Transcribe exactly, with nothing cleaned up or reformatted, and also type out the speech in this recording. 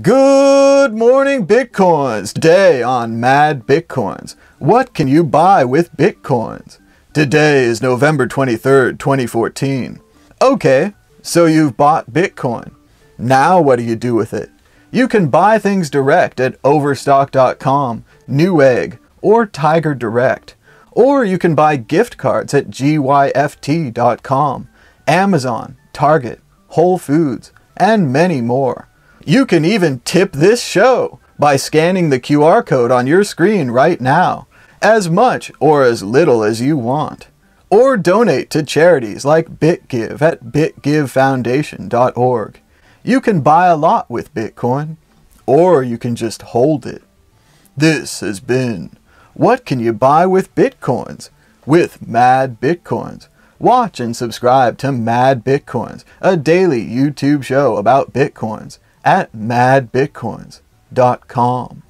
Good morning, Bitcoins! Today on Mad Bitcoins, what can you buy with Bitcoins? Today is November twenty-third, twenty fourteen. Okay, so you've bought Bitcoin. Now what do you do with it? You can buy things direct at Overstock dot com, Newegg, or Tiger Direct. Or you can buy gift cards at G Y F T dot com, Amazon, Target, Whole Foods, and many more. You can even tip this show by scanning the Q R code on your screen right now, as much or as little as you want. Or donate to charities like BitGive at Bit Give Foundation dot org. You can buy a lot with Bitcoin, or you can just hold it. This has been What Can You Buy With Bitcoins? With Mad Bitcoins. Watch and subscribe to Mad Bitcoins, a daily YouTube show about Bitcoins, at Mad Bitcoins dot com.